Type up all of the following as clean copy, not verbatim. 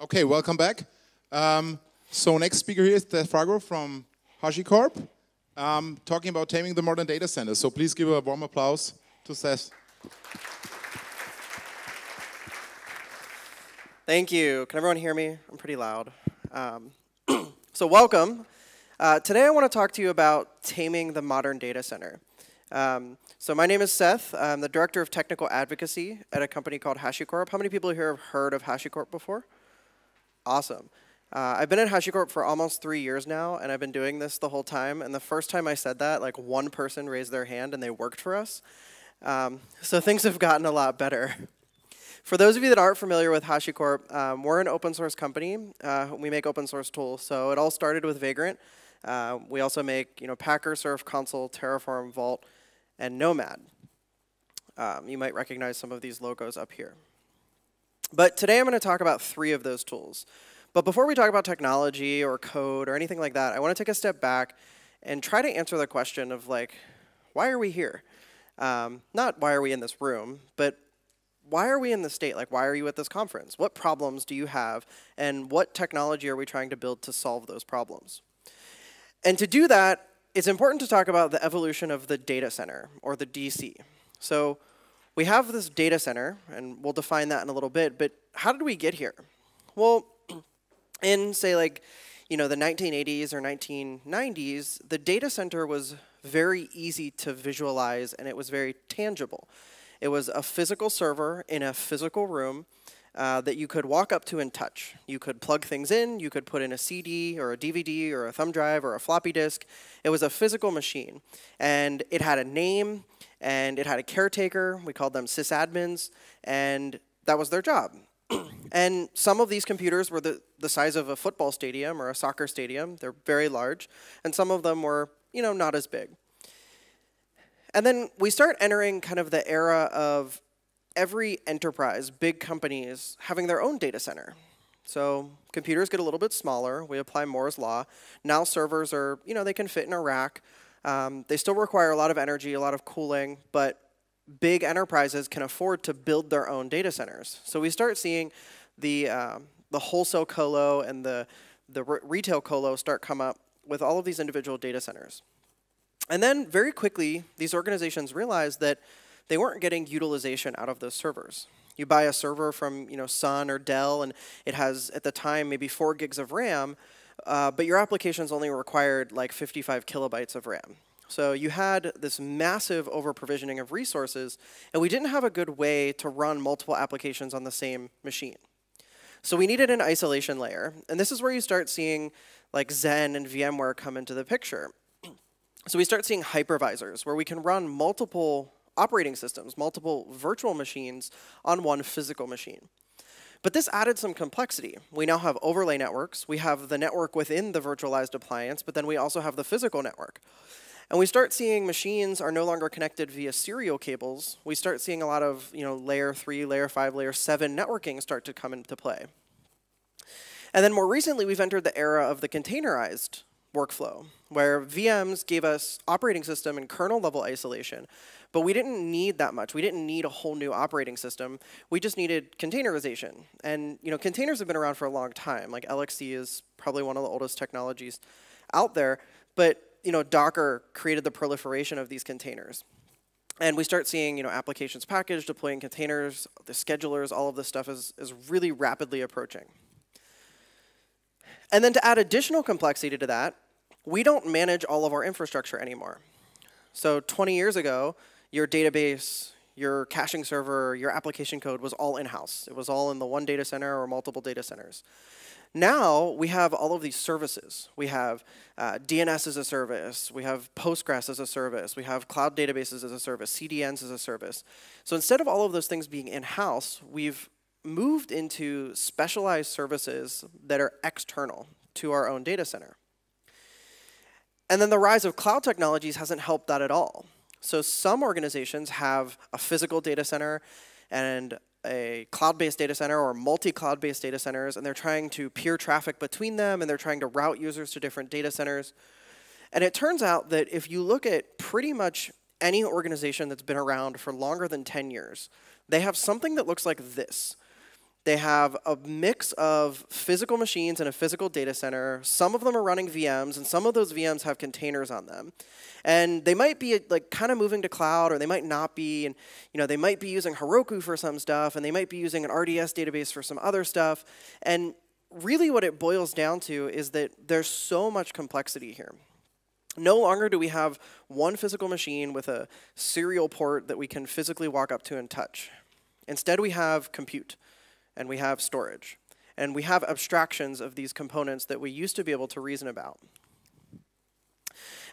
Okay, welcome back. So next speaker here is Seth Vargo from HashiCorp, talking about taming the modern data center. So please give a warm applause to Seth. Thank you. Can everyone hear me? I'm pretty loud. So welcome. Today I want to talk to you about taming the modern data center. So my name is Seth. I'm the Director of Technical Advocacy at a company called HashiCorp. How many people here have heard of HashiCorp before? Awesome. I've been at HashiCorp for almost 3 years now, and I've been doing this the whole time. And the first time I said that, like one person raised their hand and they worked for us. So things have gotten a lot better. For those of you that aren't familiar with HashiCorp, we're an open source company. We make open source tools. So it all started with Vagrant. We also make Packer, Surf, Consul, Terraform, Vault, and Nomad. You might recognize some of these logos up here. But today I'm going to talk about three of those tools. But before we talk about technology or code or anything like that, I want to take a step back and try to answer the question of, like, why are we here? Not why are we in this room, but why are we in this state? Like, why are you at this conference? What problems do you have? And what technology are we trying to build to solve those problems? And to do that, it's important to talk about the evolution of the data center, or the DC. So we have this data center, and we'll define that in a little bit, but how did we get here? Well, in, say, like, the 1980s or 1990s, the data center was very easy to visualize, and it was very tangible. It was a physical server in a physical room that you could walk up to and touch. You could plug things in. You could put in a CD or a DVD or a thumb drive or a floppy disk. It was a physical machine. And it had a name, and it had a caretaker. We called them sysadmins. And that was their job. And some of these computers were the size of a football stadium or a soccer stadium. They're very large. And some of them were, not as big. And then we start entering kind of the era of every enterprise, big companies, having their own data center. So computers get a little bit smaller. We apply Moore's Law. Now servers are, they can fit in a rack. They still require a lot of energy, a lot of cooling, but big enterprises can afford to build their own data centers. So we start seeing the wholesale colo and the retail colo come up with all of these individual data centers. And then very quickly, these organizations realized that they weren't getting utilization out of those servers. You buy a server from Sun or Dell, and it has, at the time, maybe 4 gigs of RAM, but your applications only required like 55 kilobytes of RAM. So you had this massive over-provisioning of resources, and we didn't have a good way to run multiple applications on the same machine. So we needed an isolation layer, and this is where you start seeing like Xen and VMware come into the picture. So we start seeing hypervisors, where we can run multiple operating systems, multiple virtual machines on one physical machine. But this added some complexity. We now have overlay networks. We have the network within the virtualized appliance, but then we also have the physical network. And we start seeing machines are no longer connected via serial cables. We start seeing a lot of layer 3, layer 5, layer 7 networking start to come into play. And then more recently, we've entered the era of the containerized workflow, where VMs gave us operating system and kernel level isolation. But we didn't need that much. We didn't need a whole new operating system. We just needed containerization. And containers have been around for a long time. Like LXC is probably one of the oldest technologies out there. But Docker created the proliferation of these containers. And we start seeing applications packaged, deploying containers, the schedulers, all of this stuff is really rapidly approaching. And then to add additional complexity to that, we don't manage all of our infrastructure anymore. So 20 years ago, your database, your caching server, your application code was all in-house. It was all in the one data center or multiple data centers. Now we have all of these services. We have DNS as a service. We have Postgres as a service. We have cloud databases as a service, CDNs as a service. So instead of all of those things being in-house, we've moved into specialized services that are external to our own data center. And then the rise of cloud technologies hasn't helped that at all. So some organizations have a physical data center and a cloud-based data center or multi-cloud-based data centers, and they're trying to peer traffic between them, and they're trying to route users to different data centers. And it turns out that if you look at pretty much any organization that's been around for longer than 10 years, they have something that looks like this. They have a mix of physical machines and a physical data center. Some of them are running VMs, and some of those VMs have containers on them. And they might be like kind of moving to cloud, or they might not be. And you know, they might be using Heroku for some stuff, and they might be using an RDS database for some other stuff. And really what it boils down to is that there's so much complexity here. No longer do we have one physical machine with a serial port that we can physically walk up to and touch. Instead, we have compute, and we have storage, and we have abstractions of these components that we used to be able to reason about.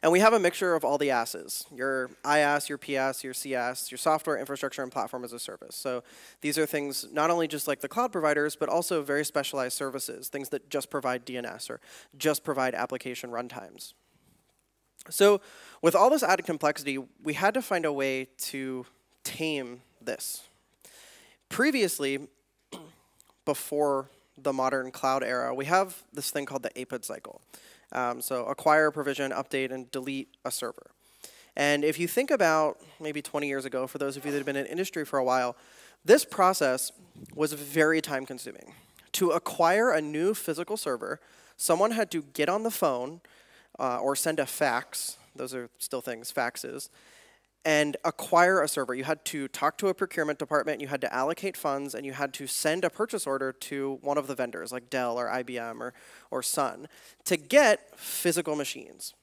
And we have a mixture of all the asses, your IaaS, your PaaS, your CaaS, your software infrastructure and platform as a service. So these are things not only just like the cloud providers, but also very specialized services, things that just provide DNS or just provide application runtimes. So with all this added complexity, we had to find a way to tame this. Previously, before the modern cloud era, we have this thing called the APID cycle. So acquire, provision, update, and delete a server. And if you think about maybe 20 years ago, for those of you that have been in industry for a while, this process was very time consuming. To acquire a new physical server, someone had to get on the phone or send a fax. Those are still things, faxes. And acquire a server. You had to talk to a procurement department, you had to allocate funds, and you had to send a purchase order to one of the vendors, like Dell or IBM or Sun, to get physical machines.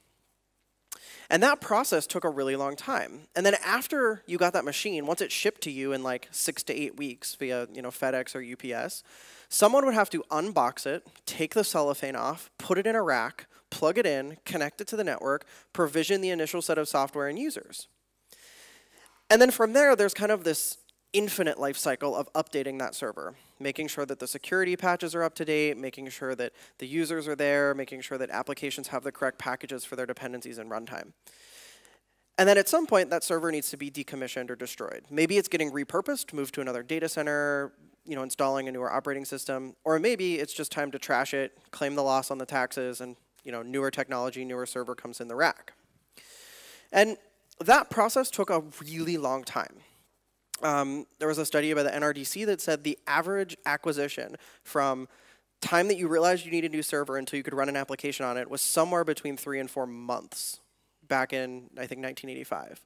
And that process took a really long time. And then after you got that machine, once it shipped to you in like 6 to 8 weeks via FedEx or UPS, someone would have to unbox it, take the cellophane off, put it in a rack, plug it in, connect it to the network, provision the initial set of software and users. And then from there, there's kind of this infinite life cycle of updating that server, making sure that the security patches are up to date, making sure that the users are there, making sure that applications have the correct packages for their dependencies and runtime. And then at some point, that server needs to be decommissioned or destroyed. Maybe it's getting repurposed, moved to another data center, installing a newer operating system, or maybe it's just time to trash it, claim the loss on the taxes, and newer technology, newer server comes in the rack. And that process took a really long time. There was a study by the NRDC that said the average acquisition from time that you realized you need a new server until you could run an application on it was somewhere between 3 and 4 months back in, I think, 1985.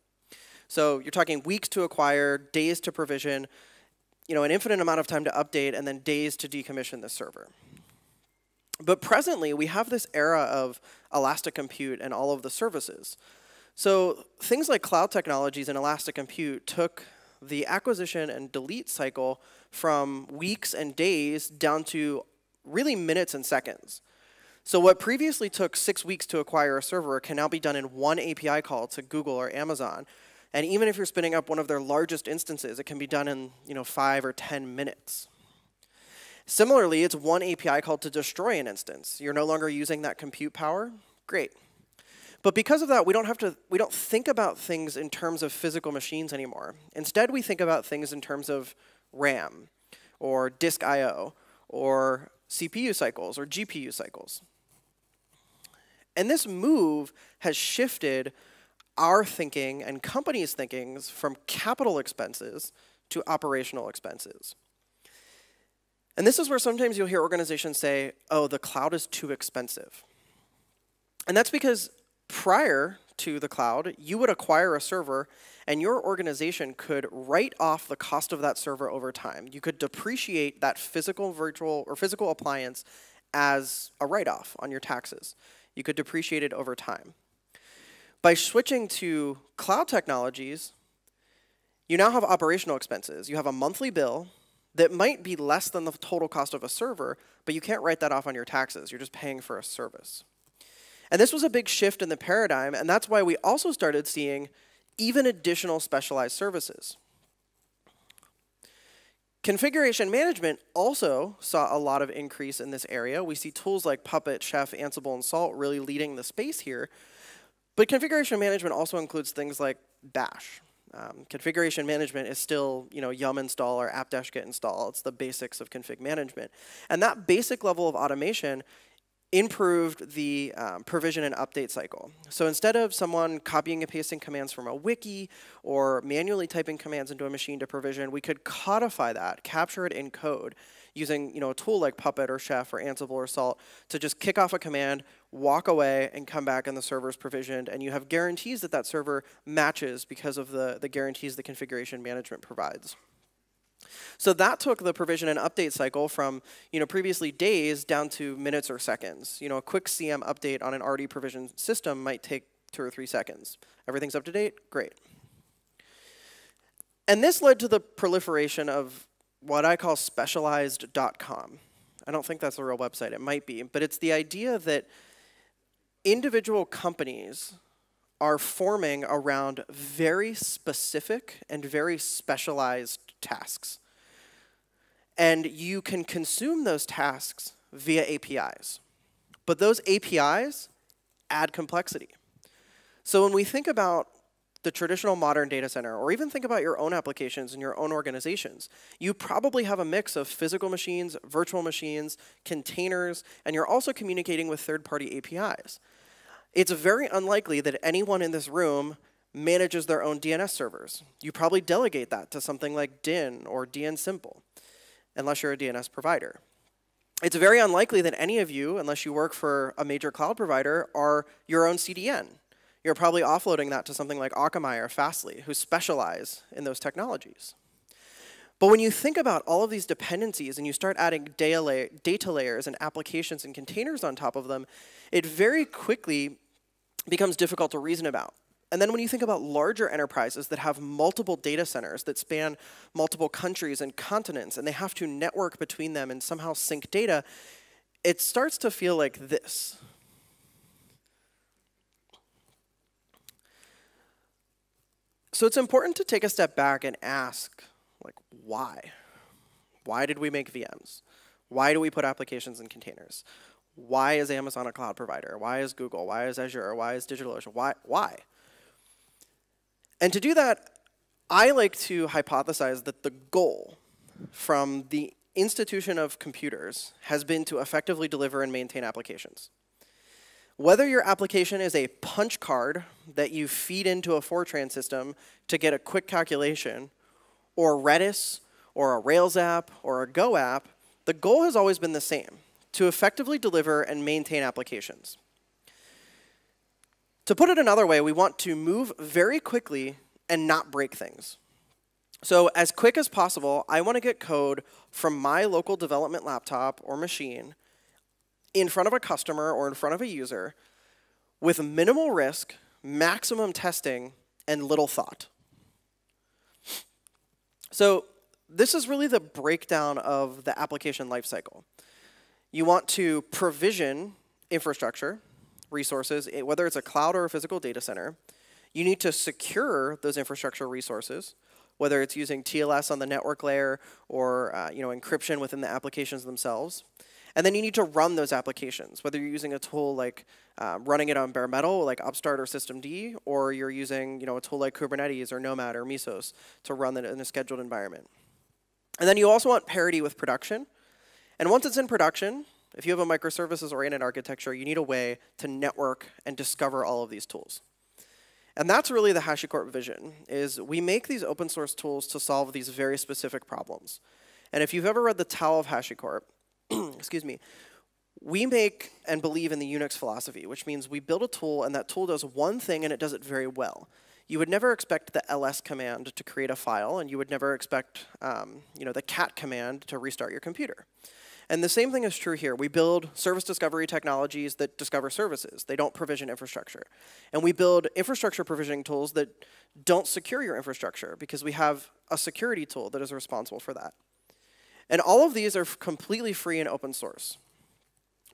So you're talking weeks to acquire, days to provision, an infinite amount of time to update, and then days to decommission the server. But presently, we have this era of elastic compute and all of the services. So things like cloud technologies and elastic compute took the acquisition and delete cycle from weeks and days down to really minutes and seconds. So what previously took 6 weeks to acquire a server can now be done in one API call to Google or Amazon. And even if you're spinning up one of their largest instances, it can be done in 5 or 10 minutes. Similarly, it's one API call to destroy an instance. You're no longer using that compute power. Great. But because of that, we don't think about things in terms of physical machines anymore. Instead, we think about things in terms of RAM, or disk I/O, or CPU cycles, or GPU cycles. And this move has shifted our thinking and companies' thinkings from capital expenses to operational expenses. And this is where sometimes you'll hear organizations say, oh, the cloud is too expensive. And that's because prior to the cloud, you would acquire a server, and your organization could write off the cost of that server over time. You could depreciate that physical, virtual, or physical appliance as a write-off on your taxes. You could depreciate it over time. By switching to cloud technologies, you now have operational expenses. You have a monthly bill that might be less than the total cost of a server, but you can't write that off on your taxes. You're just paying for a service. And this was a big shift in the paradigm, and that's why we also started seeing even additional specialized services. Configuration management also saw a lot of increase in this area. We see tools like Puppet, Chef, Ansible, and Salt really leading the space here. But configuration management also includes things like Bash. Configuration management is still, yum install or apt-get install. It's the basics of config management. And that basic level of automation improved the provision and update cycle. So instead of someone copying and pasting commands from a wiki or manually typing commands into a machine to provision, we could codify that, capture it in code, using a tool like Puppet or Chef or Ansible or Salt to just kick off a command, walk away, and come back and the server's provisioned, and you have guarantees that that server matches because of the guarantees the configuration management provides. So that took the provision and update cycle from previously days down to minutes or seconds. A quick CM update on an already provisioned system might take 2 or 3 seconds. Everything's up to date? Great. And this led to the proliferation of what I call specialized.com. I don't think that's a real website. It might be. But it's the idea that individual companies are forming around very specific and very specialized tasks. And you can consume those tasks via APIs. But those APIs add complexity. So when we think about the traditional modern data center, or even think about your own applications and your own organizations, you probably have a mix of physical machines, virtual machines, containers, and you're also communicating with third-party APIs. It's very unlikely that anyone in this room manages their own DNS servers. You probably delegate that to something like DIN or DNSimple, unless you're a DNS provider. It's very unlikely that any of you, unless you work for a major cloud provider, are your own CDN. You're probably offloading that to something like Akamai or Fastly, who specialize in those technologies. But when you think about all of these dependencies and you start adding data layers and applications and containers on top of them, it very quickly becomes difficult to reason about. And then when you think about larger enterprises that have multiple data centers that span multiple countries and continents, and they have to network between them and somehow sync data, it starts to feel like this. So it's important to take a step back and ask, why? Why did we make VMs? Why do we put applications in containers? Why is Amazon a cloud provider? Why is Google? Why is Azure? Why is DigitalOcean? Why? And to do that, I like to hypothesize that the goal from the institution of computers has been to effectively deliver and maintain applications. Whether your application is a punch card that you feed into a Fortran system to get a quick calculation, or Redis, or a Rails app, or a Go app, the goal has always been the same, to effectively deliver and maintain applications. To put it another way, we want to move very quickly and not break things. So as quick as possible, I want to get code from my local development laptop or machine in front of a customer or in front of a user with minimal risk, maximum testing, and little thought. So this is really the breakdown of the application lifecycle. You want to provision infrastructure, resources, whether it's a cloud or a physical data center. You need to secure those infrastructure resources, whether it's using TLS on the network layer or encryption within the applications themselves. And then you need to run those applications, whether you're using a tool like running it on bare metal, like Upstart or Systemd, or you're using a tool like Kubernetes or Nomad or Mesos to run it in a scheduled environment. And then you also want parity with production. And once it's in production, if you have a microservices-oriented architecture, you need a way to network and discover all of these tools. And that's really the HashiCorp vision, is we make these open source tools to solve these very specific problems. And if you've ever read The Tao of HashiCorp, excuse me, we make and believe in the Unix philosophy, which means we build a tool and that tool does one thing and it does it very well. You would never expect the ls command to create a file, and you would never expect the cat command to restart your computer. And the same thing is true here. We build service discovery technologies that discover services. They don't provision infrastructure. And we build infrastructure provisioning tools that don't secure your infrastructure because we have a security tool that is responsible for that. And all of these are completely free and open source.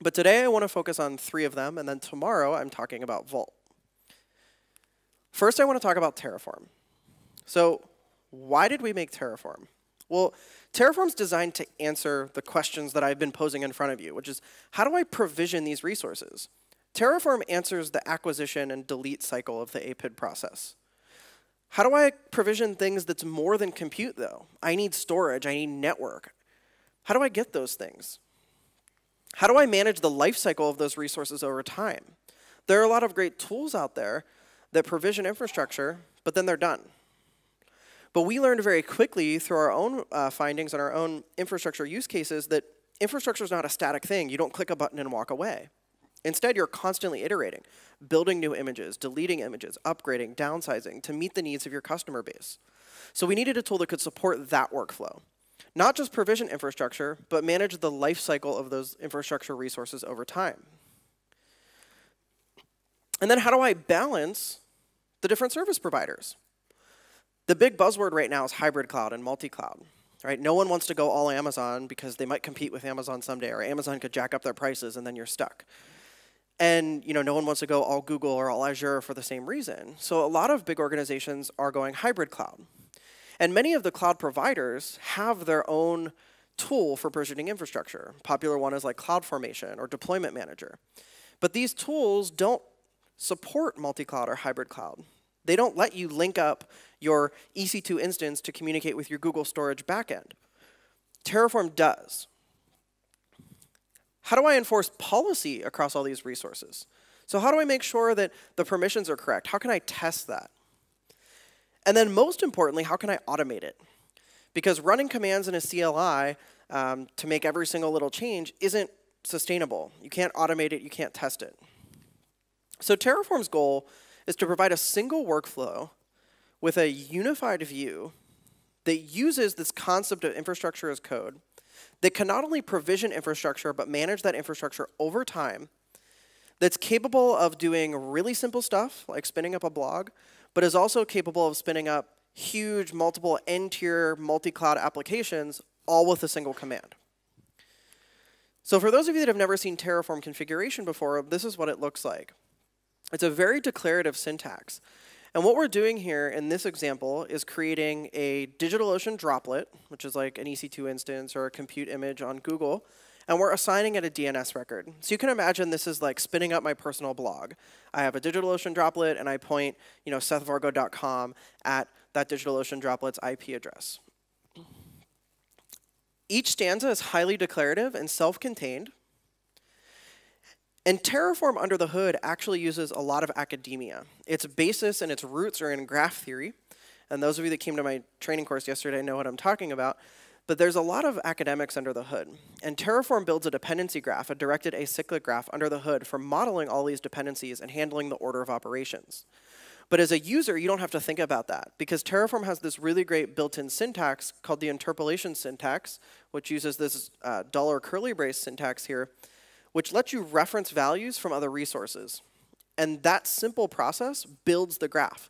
But today I want to focus on 3 of them, and then tomorrow I'm talking about Vault. First, I want to talk about Terraform. So why did we make Terraform? Well, Terraform's designed to answer the questions that I've been posing in front of you, which is, how do I provision these resources? Terraform answers the acquisition and delete cycle of the APID process. How do I provision things that's more than compute, though? I need storage. I need network. How do I get those things? How do I manage the life cycle of those resources over time? There are a lot of great tools out there that provision infrastructure, but then they're done. But we learned very quickly through our own findings and our own infrastructure use cases that infrastructure is not a static thing. You don't click a button and walk away. Instead, you're constantly iterating, building new images, deleting images, upgrading, downsizing to meet the needs of your customer base. So we needed a tool that could support that workflow. Not just provision infrastructure, but manage the life cycle of those infrastructure resources over time. And then how do I balance the different service providers? The big buzzword right now is hybrid cloud and multi-cloud. Right? No one wants to go all Amazon because they might compete with Amazon someday, or Amazon could jack up their prices and then you're stuck. And no one wants to go all Google or all Azure for the same reason. So a lot of big organizations are going hybrid cloud. And many of the cloud providers have their own tool for provisioning infrastructure. Popular one is like CloudFormation or Deployment Manager. But these tools don't support multi-cloud or hybrid cloud. They don't let you link up your EC2 instance to communicate with your Google storage backend. Terraform does. How do I enforce policy across all these resources? So how do I make sure that the permissions are correct? How can I test that? And then most importantly, how can I automate it? Because running commands in a CLI to make every single little change isn't sustainable. You can't automate it. You can't test it. So Terraform's goal is to provide a single workflow with a unified view that uses this concept of infrastructure as code, that can not only provision infrastructure, but manage that infrastructure over time, that's capable of doing really simple stuff, like spinning up a blog, but is also capable of spinning up huge, multiple end-tier, multi-cloud applications, all with a single command. So for those of you that have never seen Terraform configuration before, this is what it looks like. It's a very declarative syntax. And what we're doing here in this example is creating a DigitalOcean droplet, which is like an EC2 instance or a compute image on Google, and we're assigning it a DNS record. So you can imagine this is like spinning up my personal blog. I have a DigitalOcean droplet, and I point sethvargo.com at that DigitalOcean droplet's IP address. Each stanza is highly declarative and self-contained. And Terraform under the hood actually uses a lot of academia. Its basis and its roots are in graph theory. And those of you that came to my training course yesterday know what I'm talking about. But there's a lot of academics under the hood. And Terraform builds a dependency graph, a directed acyclic graph under the hood for modeling all these dependencies and handling the order of operations. But as a user, you don't have to think about that, because Terraform has this really great built-in syntax called the interpolation syntax, which uses this dollar curly brace syntax here, which lets you reference values from other resources. And that simple process builds the graph.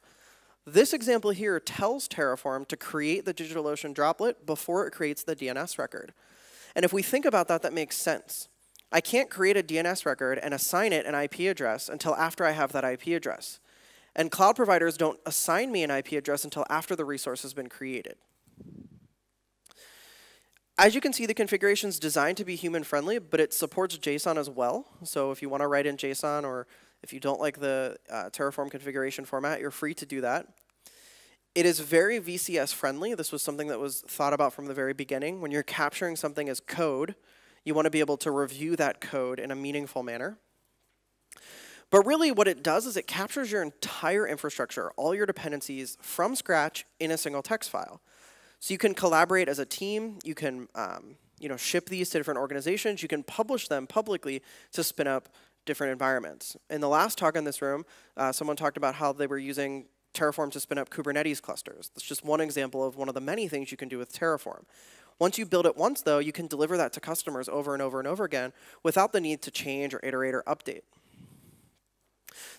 This example here tells Terraform to create the DigitalOcean droplet before it creates the DNS record. And if we think about that, that makes sense. I can't create a DNS record and assign it an IP address until after I have that IP address. And cloud providers don't assign me an IP address until after the resource has been created. As you can see, the configuration is designed to be human-friendly, but it supports JSON as well. So if you want to write in JSON, or if you don't like the Terraform configuration format, you're free to do that. It is very VCS-friendly. This was something that was thought about from the very beginning. When you're capturing something as code, you want to be able to review that code in a meaningful manner. But really, what it does is it captures your entire infrastructure, all your dependencies, from scratch in a single text file. So you can collaborate as a team. You can ship these to different organizations. You can publish them publicly to spin up different environments. In the last talk in this room, someone talked about how they were using Terraform to spin up Kubernetes clusters. That's just one example of one of the many things you can do with Terraform. Once you build it once, though, you can deliver that to customers over and over and over again without the need to change or iterate or update.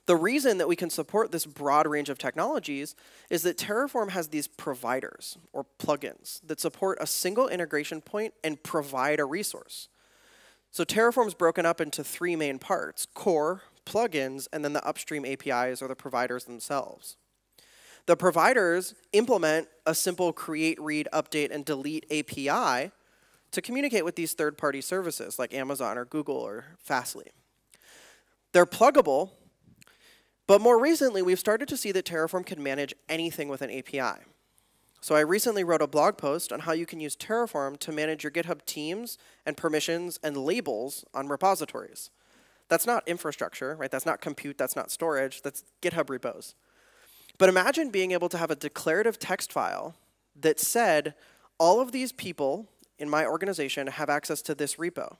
The reason that we can support this broad range of technologies is that Terraform has these providers, or plugins, that support a single integration point and provide a resource. So Terraform's broken up into three main parts: core, plugins, and then the upstream APIs, or the providers themselves. The providers implement a simple create, read, update, and delete API to communicate with these third-party services, like Amazon or Google or Fastly. They're pluggable. But more recently, we've started to see that Terraform can manage anything with an API. So I recently wrote a blog post on how you can use Terraform to manage your GitHub teams and permissions and labels on repositories. That's not infrastructure, right? That's not compute. That's not storage. That's GitHub repos. But imagine being able to have a declarative text file that said, all of these people in my organization have access to this repo.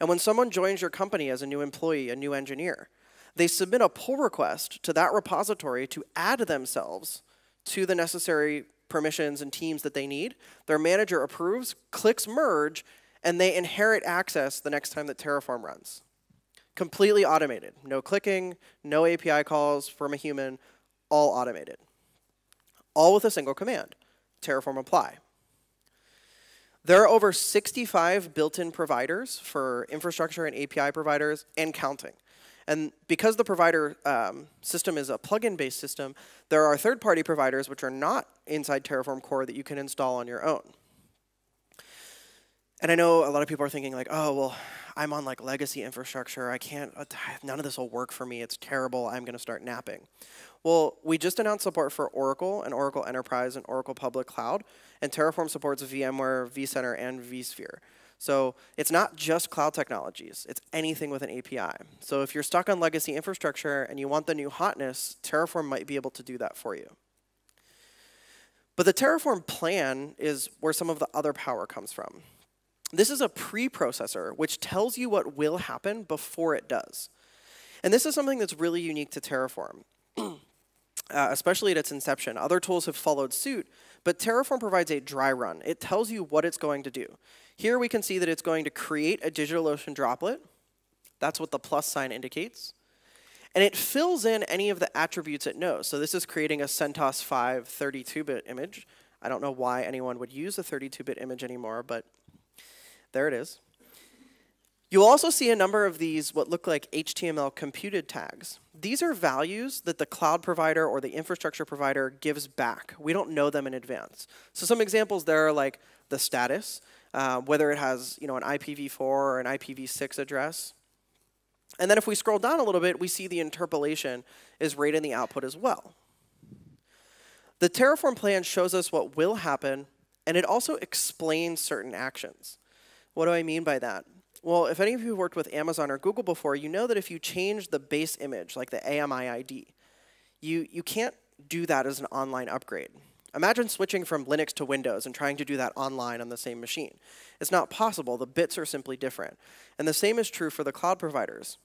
And when someone joins your company as a new employee, a new engineer, they submit a pull request to that repository to add themselves to the necessary permissions and teams that they need. Their manager approves, clicks merge, and they inherit access the next time that Terraform runs. Completely automated. No clicking, no API calls from a human, all automated. All with a single command, Terraform apply. There are over 65 built-in providers for infrastructure and API providers and counting. And because the provider system is a plugin-based system, there are third-party providers which are not inside Terraform Core that you can install on your own. And I know a lot of people are thinking, like, oh, well, I'm on like legacy infrastructure. I can't, none of this will work for me. It's terrible. I'm going to start napping. Well, we just announced support for Oracle and Oracle Enterprise and Oracle Public Cloud. And Terraform supports VMware, vCenter, and vSphere. So it's not just cloud technologies. It's anything with an API. So if you're stuck on legacy infrastructure and you want the new hotness, Terraform might be able to do that for you. But the Terraform plan is where some of the other power comes from. This is a preprocessor which tells you what will happen before it does. And this is something that's really unique to Terraform, especially at its inception. Other tools have followed suit, but Terraform provides a dry run. It tells you what it's going to do. Here we can see that it's going to create a DigitalOcean droplet. That's what the plus sign indicates. And it fills in any of the attributes it knows. So this is creating a CentOS 5 32-bit image. I don't know why anyone would use a 32-bit image anymore, but there it is. You'll also see a number of these what look like HTML computed tags. These are values that the cloud provider or the infrastructure provider gives back. We don't know them in advance. So some examples there are like the status, whether it has an IPv4 or an IPv6 address. And then if we scroll down a little bit, we see the interpolation is right in the output as well. The Terraform plan shows us what will happen, and it also explains certain actions. What do I mean by that? Well, if any of you have worked with Amazon or Google before, you know that if you change the base image, like the AMI ID, you can't do that as an online upgrade. Imagine switching from Linux to Windows and trying to do that online on the same machine. It's not possible. The bits are simply different. And the same is true for the cloud providers.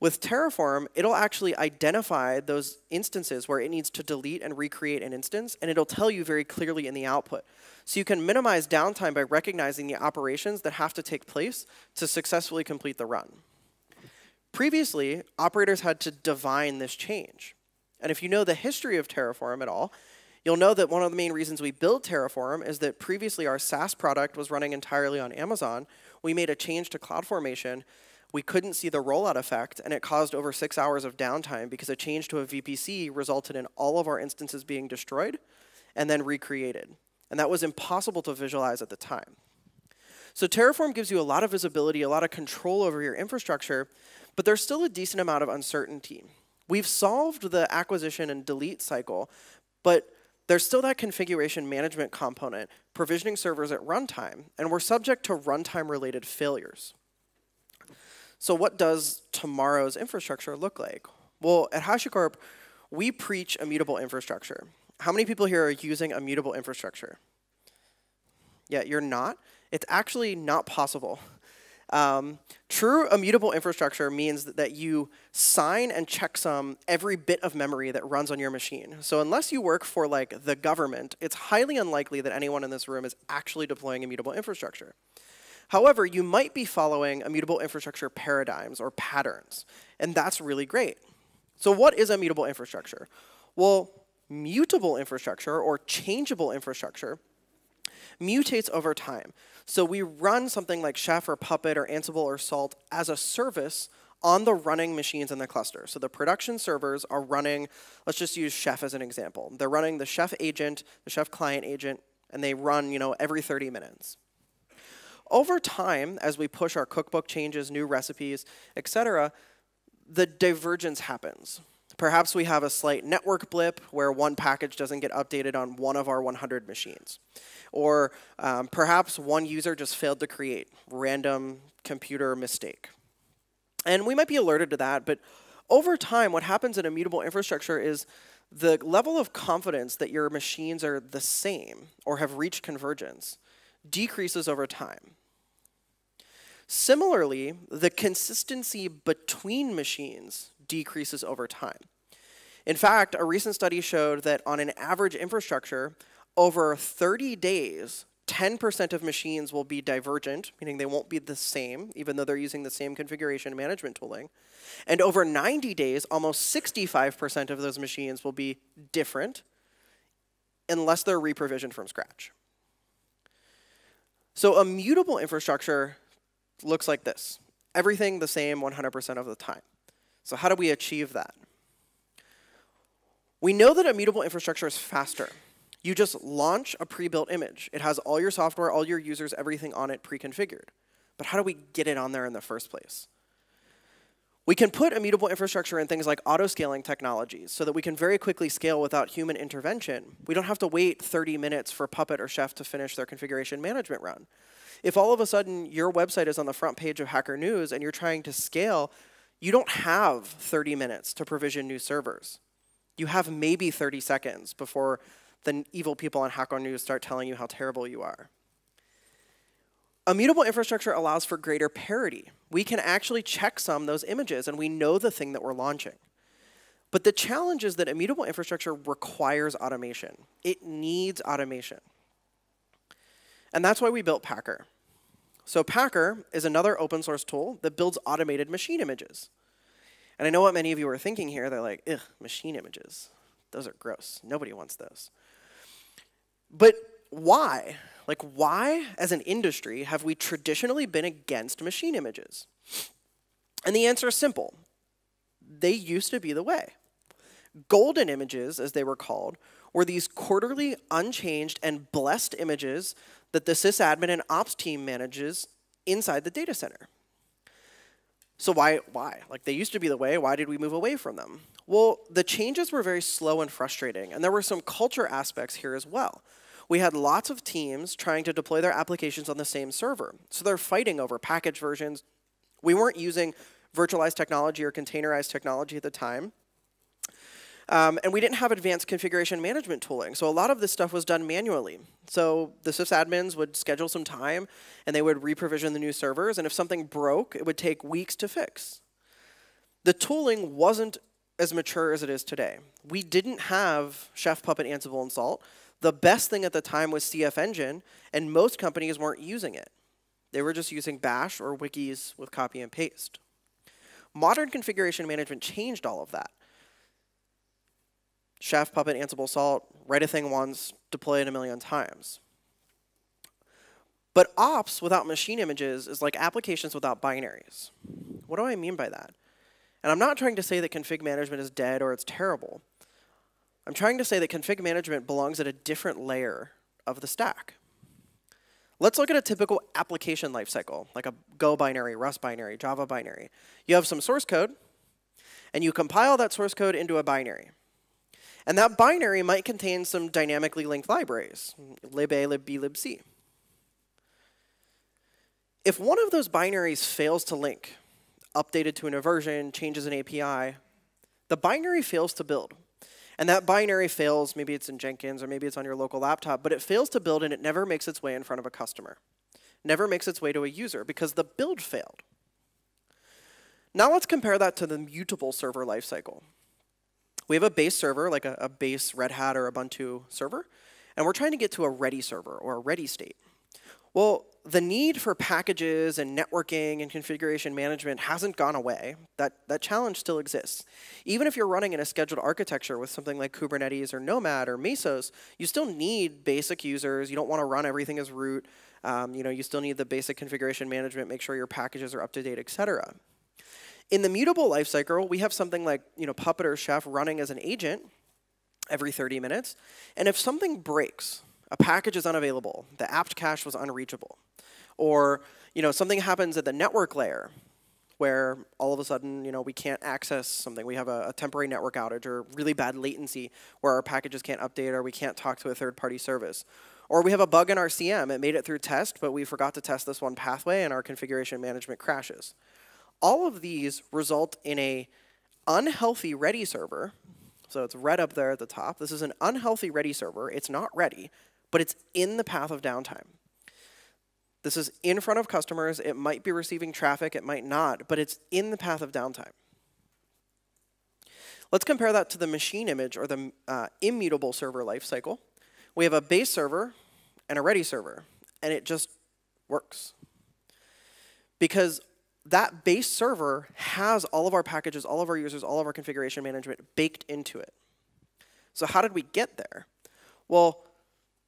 With Terraform, it'll actually identify those instances where it needs to delete and recreate an instance, and it'll tell you very clearly in the output. So you can minimize downtime by recognizing the operations that have to take place to successfully complete the run. Previously, operators had to divine this change. And if you know the history of Terraform at all, you'll know that one of the main reasons we built Terraform is that previously our SaaS product was running entirely on Amazon. We made a change to CloudFormation. We couldn't see the rollout effect, and it caused over 6 hours of downtime because a change to a VPC resulted in all of our instances being destroyed and then recreated. And that was impossible to visualize at the time. So Terraform gives you a lot of visibility, a lot of control over your infrastructure, but there's still a decent amount of uncertainty. We've solved the acquisition and delete cycle, but there's still that configuration management component, provisioning servers at runtime, and we're subject to runtime-related failures. So what does tomorrow's infrastructure look like? Well, at HashiCorp, we preach immutable infrastructure. How many people here are using immutable infrastructure? Yeah, you're not. It's actually not possible. True immutable infrastructure means that you sign and checksum every bit of memory that runs on your machine. So unless you work for like the government, it's highly unlikely that anyone in this room is actually deploying immutable infrastructure. However, you might be following immutable infrastructure paradigms or patterns, and that's really great. So what is immutable infrastructure? Well, mutable infrastructure or changeable infrastructure mutates over time. So we run something like Chef or Puppet or Ansible or Salt as a service on the running machines in the cluster. So the production servers are running, let's just use Chef as an example. They're running the Chef agent, the Chef client agent, and they run every 30 minutes. Over time, as we push our cookbook changes, new recipes, et cetera, the divergence happens. Perhaps we have a slight network blip where one package doesn't get updated on one of our 100 machines. Or perhaps one user just failed to create, random computer mistake. And we might be alerted to that, but over time, what happens in immutable infrastructure is the level of confidence that your machines are the same or have reached convergence decreases over time. Similarly, the consistency between machines decreases over time. In fact, a recent study showed that on an average infrastructure, over 30 days, 10% of machines will be divergent, meaning they won't be the same, even though they're using the same configuration management tooling. And over 90 days, almost 65% of those machines will be different, unless they're re-provisioned from scratch. So a mutable infrastructure looks like this. Everything the same 100% of the time. So how do we achieve that? We know that a mutable infrastructure is faster. You just launch a pre-built image. It has all your software, all your users, everything on it pre-configured. But how do we get it on there in the first place? We can put immutable infrastructure in things like auto-scaling technologies so that we can very quickly scale without human intervention. We don't have to wait 30 minutes for Puppet or Chef to finish their configuration management run. If all of a sudden your website is on the front page of Hacker News and you're trying to scale, you don't have 30 minutes to provision new servers. You have maybe 30 seconds before the evil people on Hacker News start telling you how terrible you are. Immutable infrastructure allows for greater parity. We can actually checksum those images, and we know the thing that we're launching. But the challenge is that immutable infrastructure requires automation. It needs automation. And that's why we built Packer. So Packer is another open source tool that builds automated machine images. And I know what many of you are thinking here. They're like, ugh, machine images. Those are gross. Nobody wants those. But why? Like, why, as an industry, have we traditionally been against machine images? And the answer is simple. They used to be the way. Golden images, as they were called, were these quarterly, unchanged, and blessed images that the sysadmin and ops team manages inside the data center. So why? Like, they used to be the way. Why did we move away from them? Well, the changes were very slow and frustrating, and there were some culture aspects here as well. We had lots of teams trying to deploy their applications on the same server, so they're fighting over package versions. We weren't using virtualized technology or containerized technology at the time. And we didn't have advanced configuration management tooling, so a lot of this stuff was done manually. So the sysadmins would schedule some time, and they would re-provision the new servers, and if something broke, it would take weeks to fix. The tooling wasn't as mature as it is today. We didn't have Chef, Puppet, Ansible, and Salt. The best thing at the time was CF Engine, and most companies weren't using it. They were just using bash or wikis with copy and paste. Modern configuration management changed all of that. Chef, Puppet, Ansible, Salt, write a thing once, deploy it a million times. But ops without machine images is like applications without binaries. What do I mean by that? And I'm not trying to say that config management is dead or it's terrible. I'm trying to say that config management belongs at a different layer of the stack. Let's look at a typical application lifecycle, like a Go binary, Rust binary, Java binary. You have some source code, and you compile that source code into a binary. And that binary might contain some dynamically linked libraries, lib-a, lib-b, lib-c. If one of those binaries fails to link, updated to a new version, changes an API, the binary fails to build. And that binary fails, maybe it's in Jenkins or maybe it's on your local laptop, but it fails to build and it never makes its way in front of a customer. Never makes its way to a user because the build failed. Now let's compare that to the mutable server lifecycle. We have a base server, like a base Red Hat or Ubuntu server, and we're trying to get to a ready server or a ready state. Well, the need for packages and networking and configuration management hasn't gone away. That challenge still exists. Even if you're running in a scheduled architecture with something like Kubernetes or Nomad or Mesos, you still need basic users. You don't want to run everything as root. You still need the basic configuration management, make sure your packages are up to date, et cetera. In the mutable lifecycle, we have something like Puppet or Chef running as an agent every 30 minutes. And if something breaks, a package is unavailable, the apt cache was unreachable, or something happens at the network layer where all of a sudden we can't access something. We have a temporary network outage or really bad latency where our packages can't update or we can't talk to a third-party service. Or we have a bug in our CM. It made it through test, but we forgot to test this one pathway and our configuration management crashes. All of these result in an unhealthy ready server, So it's red up there at the top. This is an unhealthy ready server. It's not ready, but it's in the path of downtime. This is in front of customers. It might be receiving traffic. It might not, but it's in the path of downtime. Let's compare that to the machine image or the immutable server lifecycle. We have a base server and a ready server, and it just works. Because that base server has all of our packages, all of our users, all of our configuration management baked into it. So how did we get there? Well,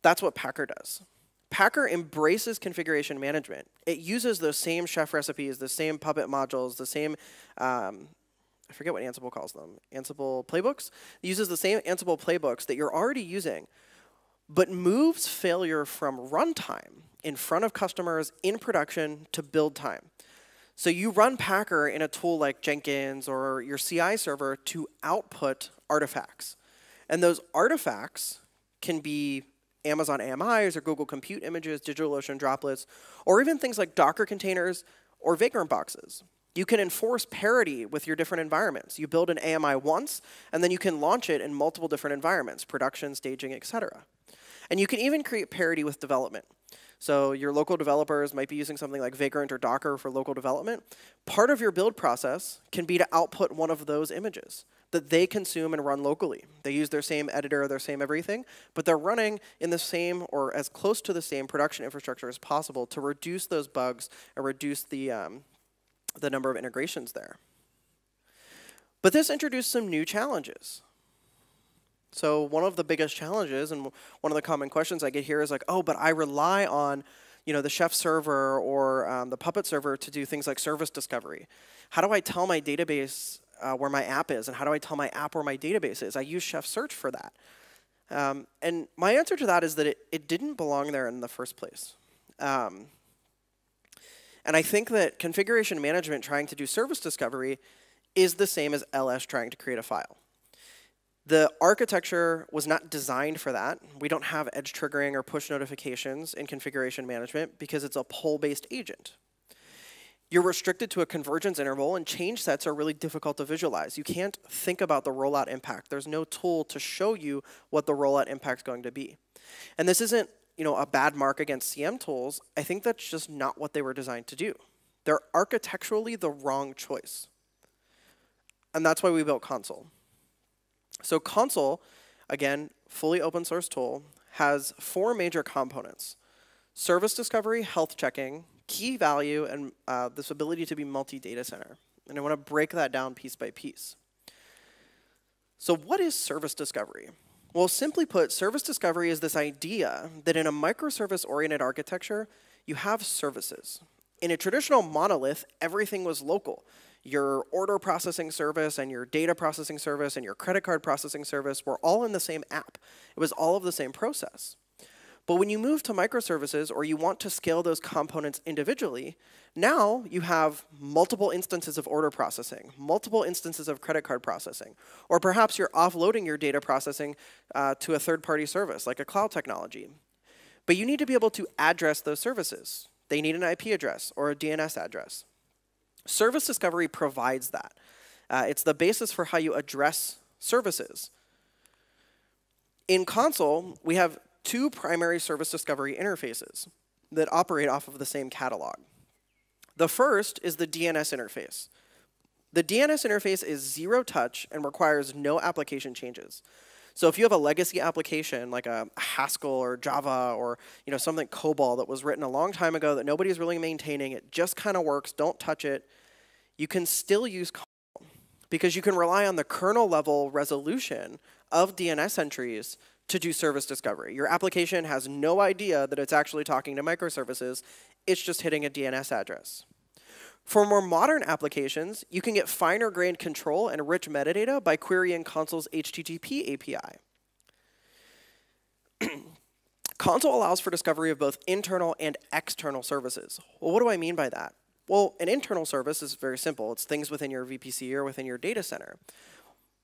that's what Packer does. Packer embraces configuration management. It uses those same Chef recipes, the same Puppet modules, the same, I forget what Ansible calls them, Ansible playbooks? It uses the same Ansible playbooks that you're already using, but moves failure from runtime in front of customers in production to build time. So you run Packer in a tool like Jenkins or your CI server to output artifacts. And those artifacts can be Amazon AMIs or Google Compute images, DigitalOcean droplets, or even things like Docker containers or Vagrant boxes. You can enforce parity with your different environments. You build an AMI once, and then you can launch it in multiple different environments, production, staging, et cetera. And you can even create parity with development. So your local developers might be using something like Vagrant or Docker for local development. Part of your build process can be to output one of those images that they consume and run locally. They use their same editor, their same everything, but they're running in the same or as close to the same production infrastructure as possible to reduce those bugs and reduce the number of integrations there. But this introduced some new challenges. So one of the biggest challenges, and one of the common questions I get here is like, oh, but I rely on the Chef server or the Puppet server to do things like service discovery. How do I tell my database where my app is? And how do I tell my app where my database is? I use Chef Search for that. And my answer to that is that it didn't belong there in the first place. And I think that configuration management trying to do service discovery is the same as LS trying to create a file. The architecture was not designed for that. We don't have edge triggering or push notifications in configuration management because it's a poll-based agent. You're restricted to a convergence interval, and change sets are really difficult to visualize. You can't think about the rollout impact. There's no tool to show you what the rollout impact's going to be. And this isn't a bad mark against CM tools. I think that's just not what they were designed to do. They're architecturally the wrong choice. And that's why we built Consul. So Consul, again, fully open source tool, has 4 major components. Service discovery, health checking, key value, and this ability to be multi-data center. And I want to break that down piece by piece. So what is service discovery? Well, simply put, service discovery is this idea that in a microservice-oriented architecture, you have services. In a traditional monolith, everything was local. Your order processing service and your data processing service and your credit card processing service were all in the same app. It was all of the same process. But when you move to microservices or you want to scale those components individually, now you have multiple instances of order processing, multiple instances of credit card processing, or perhaps you're offloading your data processing to a third-party service like a cloud technology. But you need to be able to address those services. They need an IP address or a DNS address. Service discovery provides that. It's the basis for how you address services. In Consul, we have 2 primary service discovery interfaces that operate off of the same catalog. The first is the DNS interface. The DNS interface is zero touch and requires no application changes. So if you have a legacy application like a Haskell or Java or something COBOL that was written a long time ago that nobody's really maintaining, it just kind of works, don't touch it, you can still use Consul because you can rely on the kernel level resolution of DNS entries to do service discovery. Your application has no idea that it's actually talking to microservices, it's just hitting a DNS address. For more modern applications, you can get finer-grained control and rich metadata by querying Consul's HTTP API. Consul allows for discovery of both internal and external services. Well, what do I mean by that? Well, an internal service is very simple. It's things within your VPC or within your data center.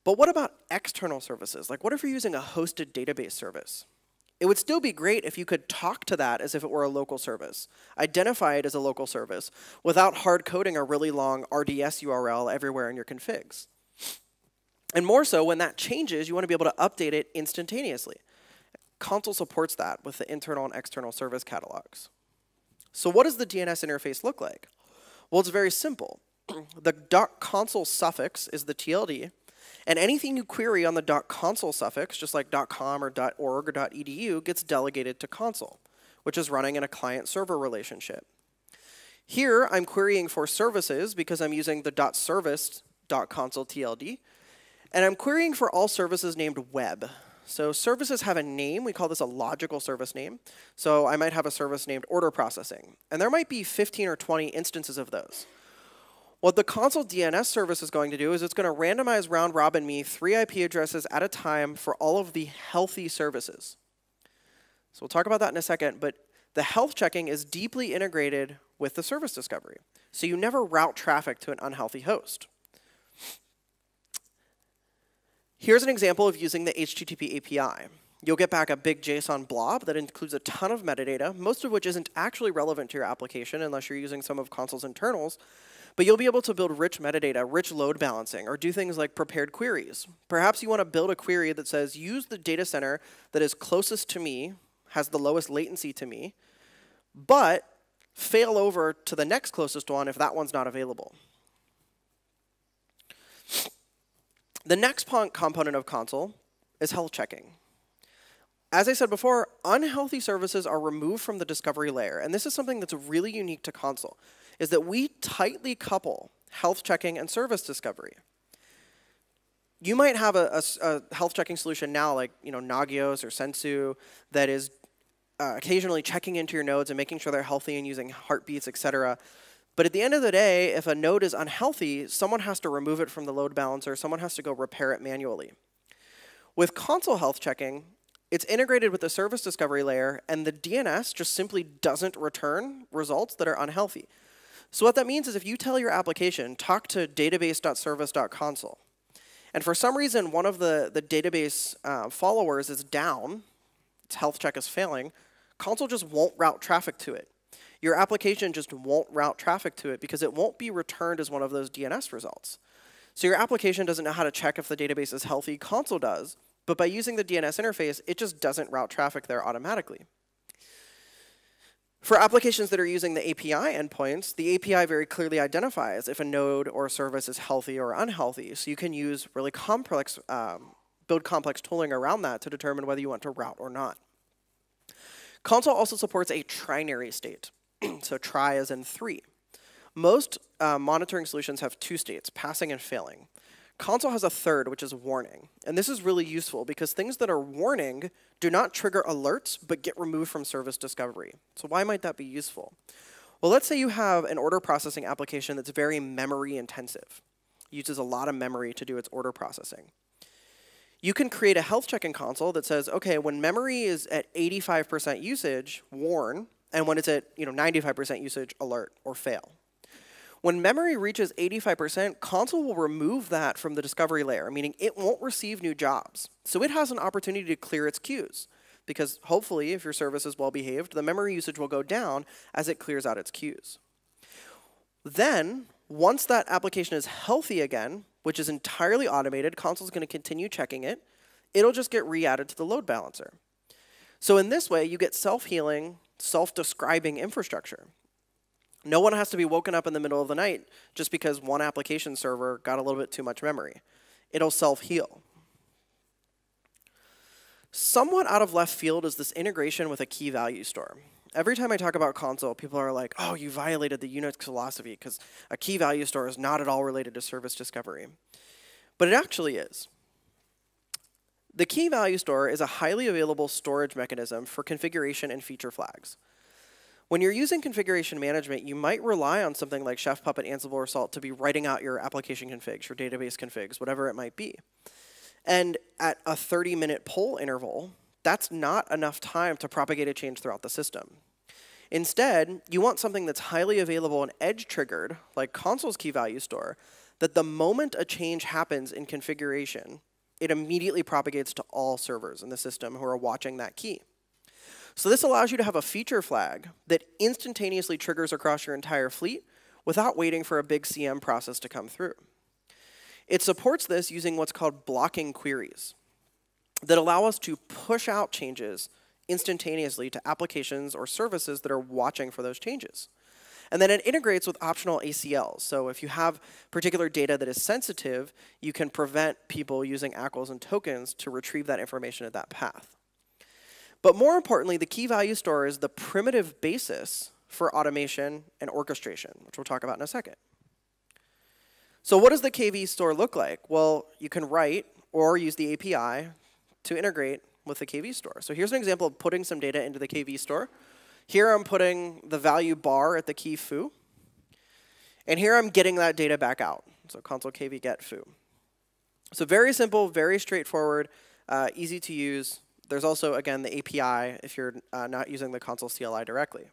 But what about external services? Like, what if you're using a hosted database service? It would still be great if you could talk to that as if it were a local service, identify it as a local service, without hard coding a really long RDS URL everywhere in your configs. And more so, when that changes, you want to be able to update it instantaneously. Consul supports that with the internal and external service catalogs. So what does the DNS interface look like? Well, it's very simple. The .consul suffix is the TLD, and anything you query on the .consul suffix, just like .com or .org or .edu, gets delegated to Consul, which is running in a client-server relationship. Here, I'm querying for services because I'm using the .service .consul TLD, and I'm querying for all services named web. So services have a name. We call this a logical service name. So I might have a service named order processing. And there might be 15 or 20 instances of those. What the Consul DNS service is going to do is it's going to randomize round-robin me 3 IP addresses at a time for all of the healthy services. So we'll talk about that in a second. But the health checking is deeply integrated with the service discovery. So you never route traffic to an unhealthy host. Here's an example of using the HTTP API. You'll get back a big JSON blob that includes a ton of metadata, most of which isn't actually relevant to your application unless you're using some of Consul's internals. But you'll be able to build rich metadata, rich load balancing, or do things like prepared queries. Perhaps you want to build a query that says, use the data center that is closest to me, has the lowest latency to me, but fail over to the next closest one if that one's not available. The next component of Consul is health checking. As I said before, unhealthy services are removed from the discovery layer. And this is something that's really unique to Consul, is that we tightly couple health checking and service discovery. You might have a health checking solution now, like Nagios or Sensu, that is occasionally checking into your nodes and making sure they're healthy and using heartbeats, et cetera. But at the end of the day, if a node is unhealthy, someone has to remove it from the load balancer. Someone has to go repair it manually. With Consul health checking, it's integrated with the service discovery layer, and the DNS just simply doesn't return results that are unhealthy. So what that means is if you tell your application, talk to database.service.consul, and for some reason one of the database followers is down, its health check is failing, Consul just won't route traffic to it. Your application just won't route traffic to it because it won't be returned as one of those DNS results. So your application doesn't know how to check if the database is healthy. Consul does. But by using the DNS interface, it just doesn't route traffic there automatically. For applications that are using the API endpoints, the API very clearly identifies if a node or a service is healthy or unhealthy. So you can use really complex, build complex tooling around that to determine whether you want to route or not. Consul also supports a trinary state. So try as in 3. Most monitoring solutions have 2 states, passing and failing. Consul has a 3rd, which is warning. And this is really useful because things that are warning do not trigger alerts but get removed from service discovery. So why might that be useful? Well, let's say you have an order processing application that's very memory intensive. It uses a lot of memory to do its order processing. You can create a health check in Consul that says, okay, when memory is at 85% usage, warn, and when it's at 95% usage, alert or fail. When memory reaches 85%, Consul will remove that from the discovery layer, meaning it won't receive new jobs. So it has an opportunity to clear its queues, because hopefully, if your service is well behaved, the memory usage will go down as it clears out its queues. Then, once that application is healthy again, which is entirely automated, Consul is going to continue checking it. It'll just get re-added to the load balancer. So in this way, you get self-healing, self-describing infrastructure. No one has to be woken up in the middle of the night just because one application server got a little bit too much memory. It'll self-heal. Somewhat out of left field is this integration with a key value store. Every time I talk about Consul, people are like, oh, you violated the Unix philosophy because a key value store is not at all related to service discovery. But it actually is. The key value store is a highly available storage mechanism for configuration and feature flags. When you're using configuration management, you might rely on something like Chef, Puppet, Ansible, or Salt to be writing out your application configs, your database configs, whatever it might be. And at a 30-minute poll interval, that's not enough time to propagate a change throughout the system. Instead, you want something that's highly available and edge-triggered, like Consul's key value store, that the moment a change happens in configuration, it immediately propagates to all servers in the system who are watching that key. So this allows you to have a feature flag that instantaneously triggers across your entire fleet without waiting for a big CM process to come through. It supports this using what's called blocking queries that allow us to push out changes instantaneously to applications or services that are watching for those changes. And then it integrates with optional ACLs. So if you have particular data that is sensitive, you can prevent people using ACLs and tokens to retrieve that information at that path. But more importantly, the key value store is the primitive basis for automation and orchestration, which we'll talk about in a second. So what does the KV store look like? Well, you can write or use the API to integrate with the KV store. So here's an example of putting some data into the KV store. Here I'm putting the value bar at the key foo. And here I'm getting that data back out. So console KV get foo. So very simple, very straightforward, easy to use. There's also, again, the API if you're not using the console CLI directly.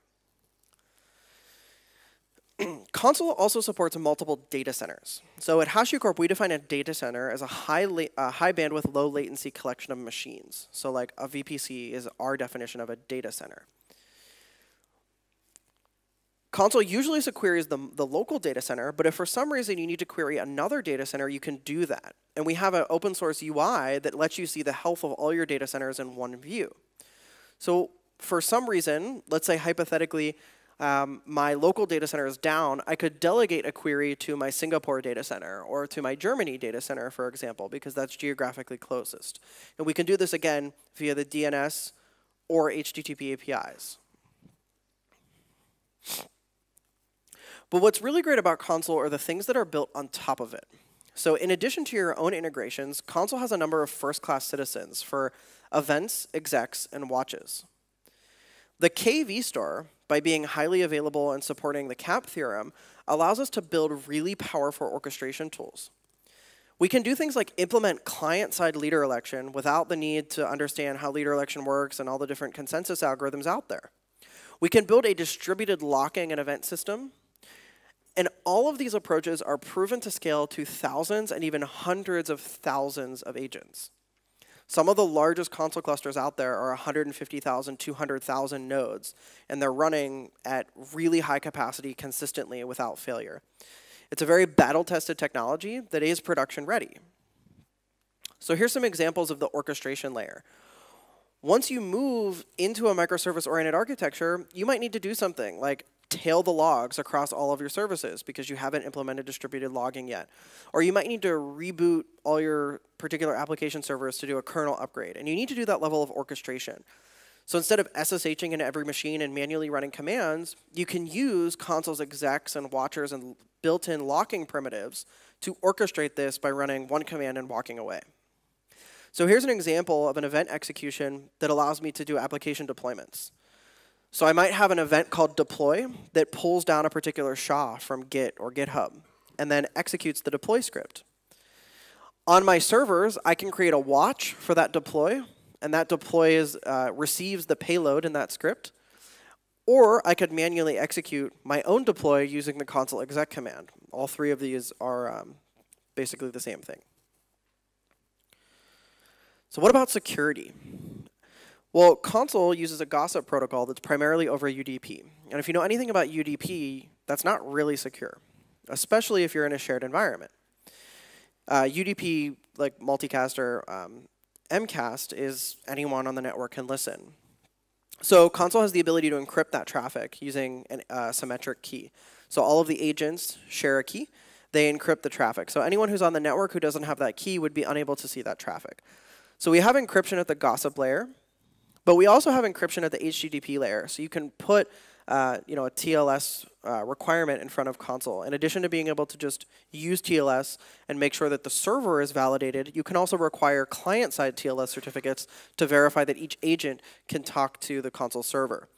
Consul also supports multiple data centers. So at HashiCorp, we define a data center as a high bandwidth, low latency collection of machines. So like a VPC is our definition of a data center. Consul usually queries the local data center, but if for some reason you need to query another data center, you can do that. And we have an open source UI that lets you see the health of all your data centers in one view. So for some reason, let's say hypothetically, my local data center is down, I could delegate a query to my Singapore data center or to my Germany data center, for example, because that's geographically closest. And we can do this, again, via the DNS or HTTP APIs. But what's really great about Consul are the things that are built on top of it. So in addition to your own integrations, Consul has a number of first-class citizens for events, execs, and watches. The KV store, by being highly available and supporting the CAP theorem, allows us to build really powerful orchestration tools. We can do things like implement client-side leader election without the need to understand how leader election works and all the different consensus algorithms out there. We can build a distributed locking and event system. And all of these approaches are proven to scale to thousands and even hundreds of thousands of agents. Some of the largest Consul clusters out there are 150,000, 200,000 nodes, and they're running at really high capacity consistently without failure. It's a very battle-tested technology that is production-ready. So here's some examples of the orchestration layer. Once you move into a microservice-oriented architecture, you might need to do something like tail the logs across all of your services because you haven't implemented distributed logging yet. Or you might need to reboot all your particular application servers to do a kernel upgrade. And you need to do that level of orchestration. So instead of SSHing into every machine and manually running commands, you can use Consul's execs and watchers and built-in locking primitives to orchestrate this by running one command and walking away. So here's an example of an event execution that allows me to do application deployments. So I might have an event called deploy that pulls down a particular SHA from Git or GitHub and then executes the deploy script. On my servers, I can create a watch for that deploy, and that deploy receives the payload in that script. Or I could manually execute my own deploy using the console exec command. All three of these are basically the same thing. So what about security? Well, Consul uses a gossip protocol that's primarily over UDP. And if you know anything about UDP, that's not really secure, especially if you're in a shared environment. UDP, like multicast or MCAST, is anyone on the network can listen. So Consul has the ability to encrypt that traffic using a symmetric key. So all of the agents share a key. They encrypt the traffic. So anyone who's on the network who doesn't have that key would be unable to see that traffic. So we have encryption at the gossip layer. But we also have encryption at the HTTP layer. So you can put a TLS requirement in front of Consul. In addition to being able to just use TLS and make sure that the server is validated, you can also require client-side TLS certificates to verify that each agent can talk to the Consul server.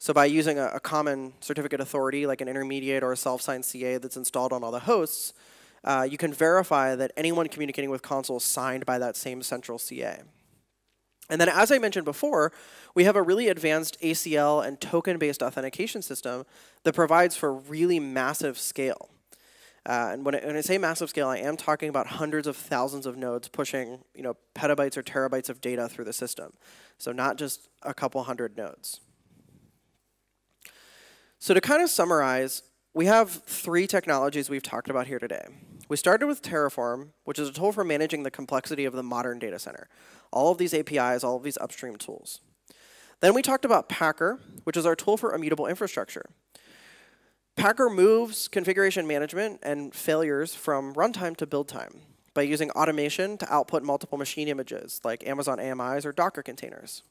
So by using a common certificate authority, like an intermediate or a self-signed CA that's installed on all the hosts, you can verify that anyone communicating with Consul is signed by that same central CA. And then, as I mentioned before, we have a really advanced ACL and token-based authentication system that provides for really massive scale. And when I say massive scale, I am talking about hundreds of thousands of nodes pushing petabytes or terabytes of data through the system. So not just a couple hundred nodes. So to kind of summarize, we have three technologies we've talked about here today. We started with Terraform, which is a tool for managing the complexity of the modern data center. All of these APIs, all of these upstream tools. Then we talked about Packer, which is our tool for immutable infrastructure. Packer moves configuration management and failures from runtime to build time by using automation to output multiple machine images, like Amazon AMIs or Docker containers.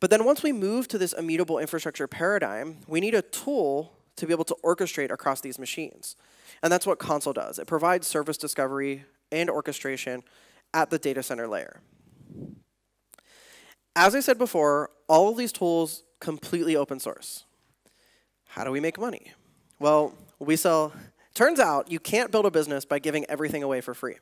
But then once we move to this immutable infrastructure paradigm, we need a tool to be able to orchestrate across these machines. And that's what Consul does. It provides service discovery and orchestration at the data center layer. As I said before, all of these tools are completely open source. How do we make money? Well, we sell. Turns out you can't build a business by giving everything away for free.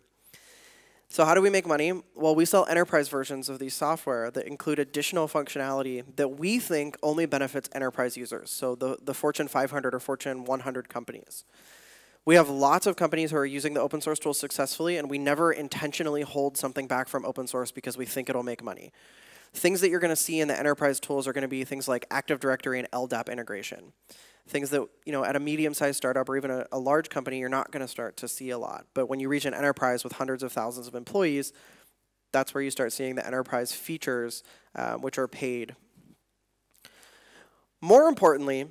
So how do we make money? Well, we sell enterprise versions of these software that include additional functionality that we think only benefits enterprise users, so the Fortune 500 or Fortune 100 companies. We have lots of companies who are using the open source tools successfully, and we never intentionally hold something back from open source because we think it'll make money. Things that you're going to see in the enterprise tools are going to be things like Active Directory and LDAP integration. Things that, you know, at a medium-sized startup or even a large company, you're not going to start to see a lot. But when you reach an enterprise with hundreds of thousands of employees, that's where you start seeing the enterprise features, which are paid. More importantly,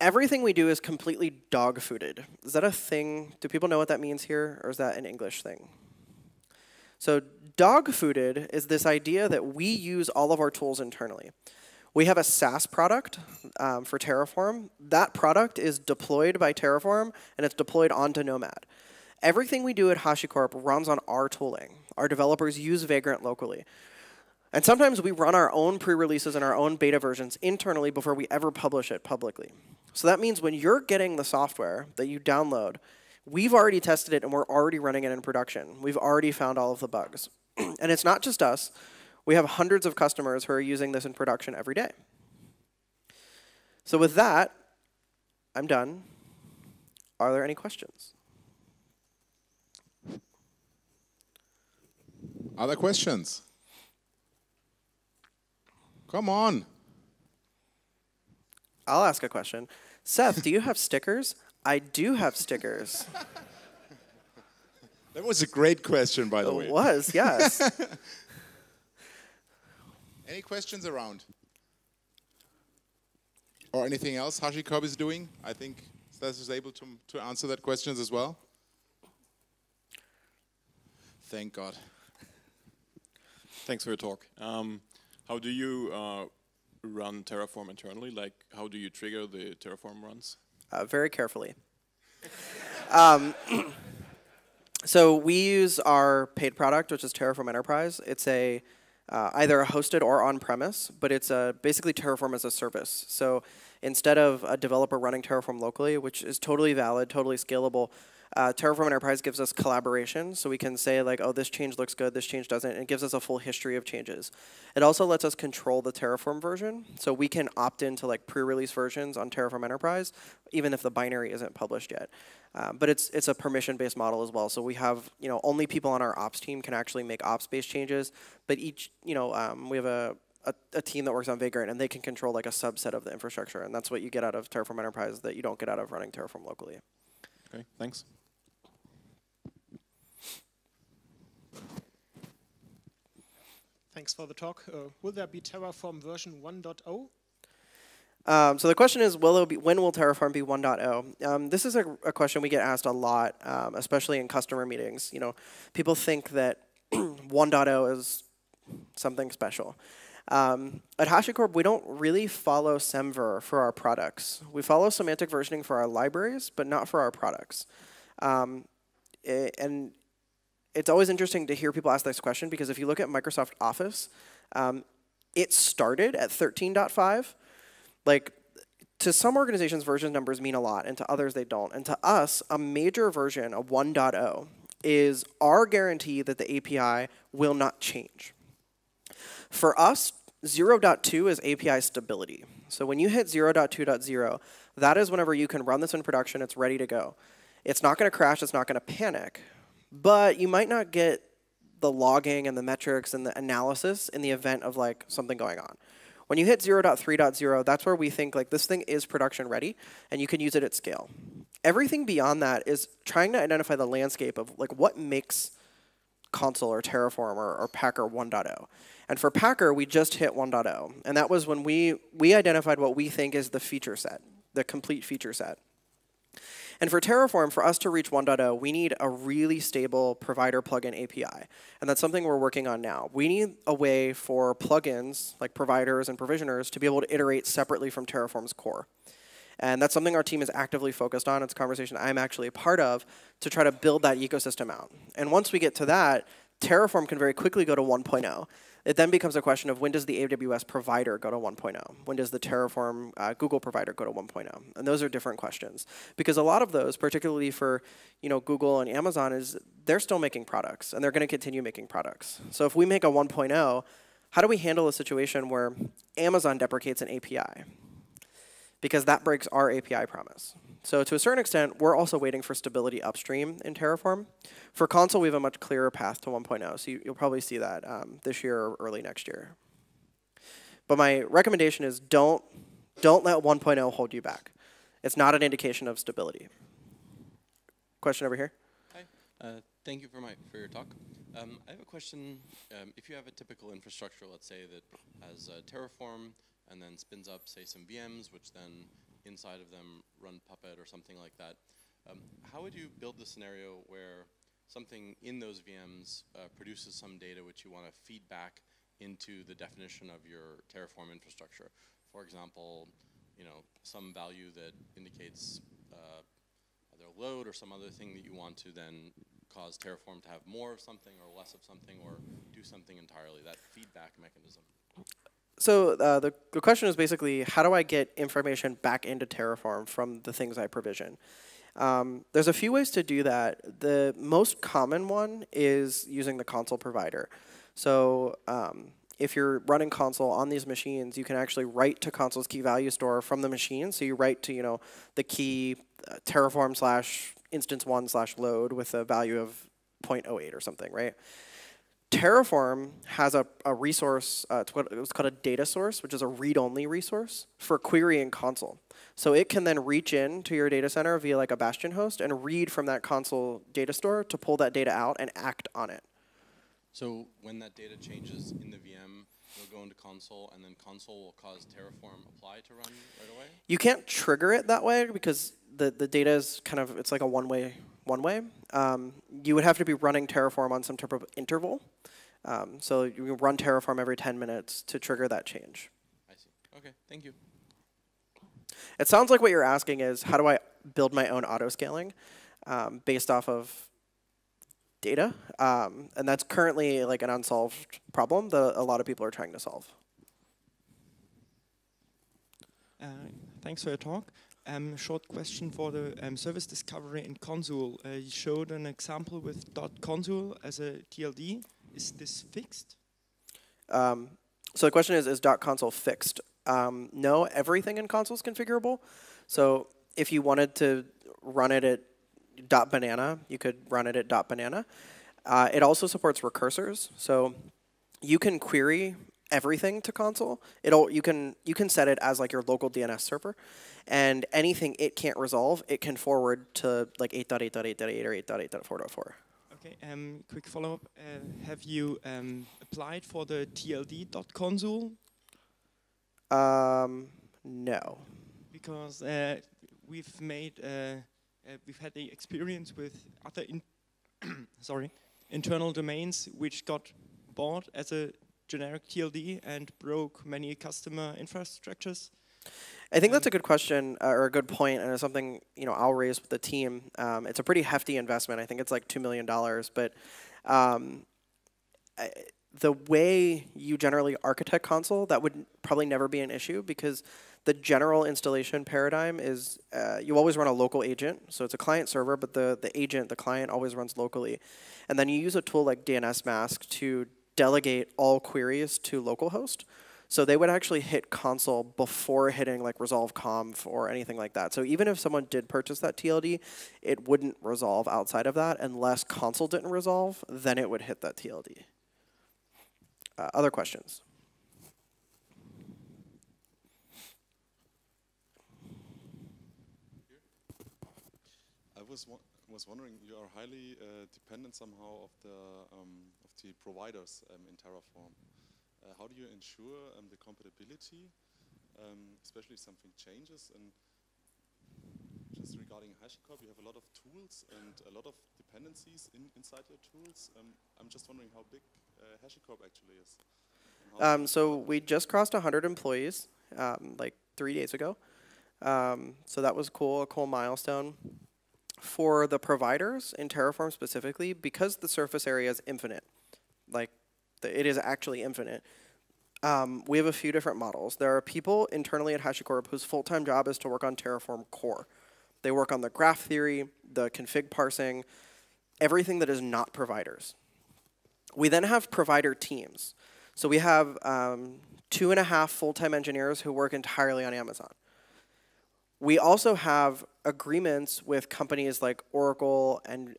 everything we do is completely dog-fooded. Is that a thing? Do people know what that means here, or is that an English thing? So dog-fooded is this idea that we use all of our tools internally. We have a SaaS product for Terraform. That product is deployed by Terraform, and it's deployed onto Nomad. Everything we do at HashiCorp runs on our tooling. Our developers use Vagrant locally. And sometimes we run our own pre-releases and our own beta versions internally before we ever publish it publicly. So that means when you're getting the software that you download, we've already tested it, and we're already running it in production. We've already found all of the bugs. And it's not just us. We have hundreds of customers who are using this in production every day. So with that, I'm done. Are there any questions? Other questions? Come on. I'll ask a question. Seth, do you have stickers? I do have stickers. That was a great question, by the way. It was, yes. Any questions around? Or anything else HashiCorp is doing? I think Seth is able to answer that questions as well. Thank God. Thanks for your talk. How do you run Terraform internally? Like, how do you trigger the Terraform runs? Very carefully. So we use our paid product, which is Terraform Enterprise. It's a either a hosted or on-premise, but it's basically Terraform as a service. So instead of a developer running Terraform locally, which is totally valid, totally scalable, Terraform Enterprise gives us collaboration, so we can say, like, oh, this change looks good, this change doesn't, and it gives us a full history of changes. It also lets us control the Terraform version, so we can opt into, like, pre-release versions on Terraform Enterprise, even if the binary isn't published yet. But it's a permission-based model as well, so we have, you know, only people on our ops team can actually make ops-based changes, but each, you know, we have a team that works on Vagrant, and they can control, like, a subset of the infrastructure, and that's what you get out of Terraform Enterprise that you don't get out of running Terraform locally. Okay, thanks. Thanks for the talk. Will there be Terraform version 1.0? So the question is, when will Terraform be 1.0? This is a question we get asked a lot, especially in customer meetings. You know, people think that 1.0 is something special. At HashiCorp, we don't really follow Semver for our products. We follow semantic versioning for our libraries, but not for our products. And it's always interesting to hear people ask this question, because if you look at Microsoft Office, it started at 13.5. Like, to some organizations, version numbers mean a lot, and to others, they don't. And to us, a major version, a 1.0, is our guarantee that the API will not change. For us, 0.2 is API stability. So when you hit 0.2.0, that is whenever you can run this in production. It's ready to go. It's not going to crash. It's not going to panic. But you might not get the logging and the metrics and the analysis in the event of, like, something going on. When you hit 0.3.0, that's where we think, like, this thing is production ready, and you can use it at scale. Everything beyond that is trying to identify the landscape of like what makes Consul or Terraform or Packer 1.0. And for Packer, we just hit 1.0. And that was when we identified what we think is the feature set, the complete feature set. And for Terraform, for us to reach 1.0, we need a really stable provider plugin API. And that's something we're working on now. We need a way for plugins, like providers and provisioners, to be able to iterate separately from Terraform's core. And that's something our team is actively focused on. It's a conversation I'm actually a part of to try to build that ecosystem out. And once we get to that, Terraform can very quickly go to 1.0. It then becomes a question of when does the AWS provider go to 1.0? When does the Terraform Google provider go to 1.0? And those are different questions. Because a lot of those, particularly for Google and Amazon, is they're still making products, and they're going to continue making products. So if we make a 1.0, how do we handle a situation where Amazon deprecates an API? Because that breaks our API promise. So to a certain extent, we're also waiting for stability upstream in Terraform. For Consul, we have a much clearer path to 1.0, so you'll probably see that this year or early next year. But my recommendation is don't let 1.0 hold you back. It's not an indication of stability. Question over here. Hi. Thank you for your talk. I have a question. If you have a typical infrastructure, let's say, that has Terraform, and then spins up, say, some VMs, which then inside of them run Puppet or something like that. How would you build the scenario where something in those VMs produces some data which you want to feed back into the definition of your Terraform infrastructure? For example, some value that indicates either load or some other thing that you want to then cause Terraform to have more of something or less of something or do something entirely, that feedback mechanism. So the question is basically, how do I get information back into Terraform from the things I provision? There's a few ways to do that. The most common one is using the Consul provider. So if you're running Consul on these machines, you can actually write to Consul's key value store from the machine. So you write to the key Terraform/instance1/load with a value of 0.08 or something, right? Terraform has a resource, it's called a data source, which is a read-only resource for querying Consul. So it can then reach in to your data center via like a bastion host and read from that Consul data store to pull that data out and act on it. So when that data changes in the VM, it'll go into Consul, and then Consul will cause Terraform apply to run right away? You can't trigger it that way because the data is kind of, it's like a one way. You would have to be running Terraform on some type of interval. So you can run Terraform every 10 minutes to trigger that change. I see. OK, thank you. It sounds like what you're asking is, how do I build my own auto-scaling based off of data? And that's currently like an unsolved problem that a lot of people are trying to solve. Thanks for your talk. Short question for the service discovery in Consul. You showed an example with .consul as a TLD. Is this fixed? So the question is .consul fixed? No, everything in Consul is configurable. So if you wanted to run it at .banana, you could run it at .banana. It also supports recursors. So you can query everything to Consul. You can set it as like your local DNS server, and anything it can't resolve, it can forward to like 8.8.8.8 or 8.8.4.4. Okay. Quick follow up. Have you applied for the TLD.consul? No. Because we've had the experience with other internal domains which got bought as a generic TLD and broke many customer infrastructures? I think that's a good question or a good point, and it's something I'll raise with the team. It's a pretty hefty investment. I think it's like $2 million. But the way you generally architect Consul, that would probably never be an issue because the general installation paradigm is you always run a local agent. So it's a client server, but the client always runs locally. And then you use a tool like DNSmask to delegate all queries to localhost. So they would actually hit Consul before hitting like resolve conf or anything like that. So even if someone did purchase that TLD, it wouldn't resolve outside of that unless Consul didn't resolve, then it would hit that TLD. Other questions? was wondering, you are highly dependent somehow of the providers in Terraform. How do you ensure the compatibility, especially if something changes? And just regarding HashiCorp, you have a lot of tools and a lot of dependencies inside your tools. I'm just wondering how big HashiCorp actually is. So we just crossed 100 employees like 3 days ago. So that was cool, a cool milestone. For the providers in Terraform specifically, because the surface area is infinite, like it is actually infinite, we have a few different models. There are people internally at HashiCorp whose full-time job is to work on Terraform core. They work on the graph theory, the config parsing, everything that is not providers. We then have provider teams. So we have 2.5 full-time engineers who work entirely on Amazon. We also have agreements with companies like Oracle and